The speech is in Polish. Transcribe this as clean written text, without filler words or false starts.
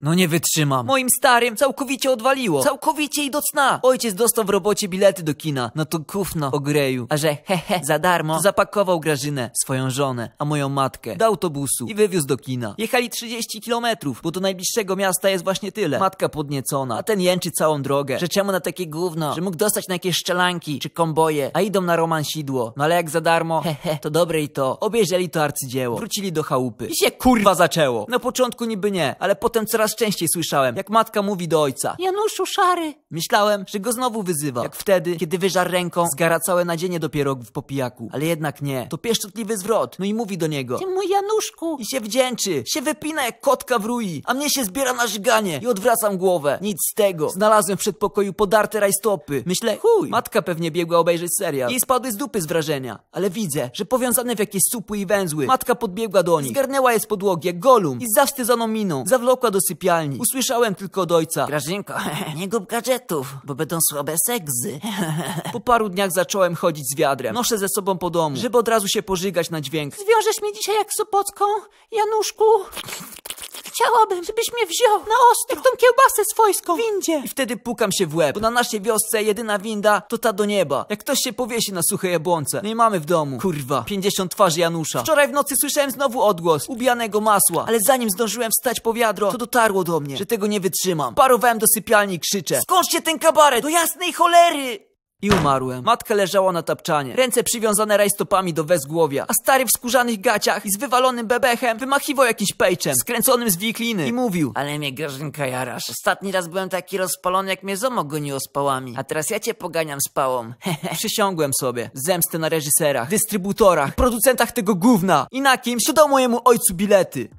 No nie wytrzymam. Moim starym całkowicie odwaliło. Całkowicie i do cna. Ojciec dostał w robocie bilety do kina. No to gówno o greju. A że hehe za darmo, to zapakował Grażynę, swoją żonę, a moją matkę do autobusu i wywiózł do kina. Jechali 30 kilometrów, bo do najbliższego miasta jest właśnie tyle. Matka podniecona, a ten jęczy całą drogę, że czemu na takie gówno, że mógł dostać na jakieś szczelanki czy komboje, a idą na romansidło. No ale jak za darmo, hehe, to dobre i to. Obejrzeli to arcydzieło. Wrócili do chałupy. I się kurwa zaczęło. Na początku niby nie, ale potem coraz częściej słyszałem, jak matka mówi do ojca: Januszu szary. Myślałem, że go znowu wyzywa, jak wtedy, kiedy wyżar ręką zgara całe nadzienie do pierogów po pijaku. Ale jednak nie, to pieszczotliwy zwrot. No i mówi do niego: Ty mój Januszku. I się wdzięczy, się wypina jak kotka w rui. A mnie się zbiera na żyganie i odwracam głowę. Nic z tego. Znalazłem w przedpokoju podarte rajstopy. Myślę, chuj, matka pewnie biegła obejrzeć serial. Jej spadły z dupy z wrażenia. Ale widzę, że powiązane w jakieś supły i węzły. Matka podbiegła do nich, zgarnęła je z podłogi jak Golum i z zawstydzoną miną zawlokła do sypialni. Usłyszałem tylko od ojca: Grażynko, nie gub gadżetów, bo będą słabe seksy. Po paru dniach zacząłem chodzić z wiadrem. Noszę ze sobą po domu, żeby od razu się pożygać na dźwięk. Zwiążesz mnie dzisiaj jak Sopocką, Januszku? Chciałabym, żebyś mnie wziął na ostro, tą kiełbasę swojską w windzie. I wtedy pukam się w łeb, bo na naszej wiosce jedyna winda to ta do nieba. Jak ktoś się powiesi na suchej jabłonce, no i mamy w domu, kurwa, 50 twarzy Janusza. Wczoraj w nocy słyszałem znowu odgłos ubijanego masła, ale zanim zdążyłem wstać po wiadro, to dotarło do mnie, że tego nie wytrzymam. Parowałem do sypialni i krzyczę: Skończcie ten kabaret, do jasnej cholery! I umarłem. Matka leżała na tapczanie, ręce przywiązane rajstopami do wezgłowia, a stary w skórzanych gaciach i z wywalonym bebechem wymachiwał jakimś pejczem skręconym z wikliny i mówił: Ale mnie Grażynka jarasz. Ostatni raz byłem taki rozpalony, jak mnie zomo goniło z pałami, a teraz ja cię poganiam z pałą. Przysiągłem sobie zemstę na reżyserach, dystrybutorach i producentach tego gówna i na kimś, co dał mojemu ojcu bilety.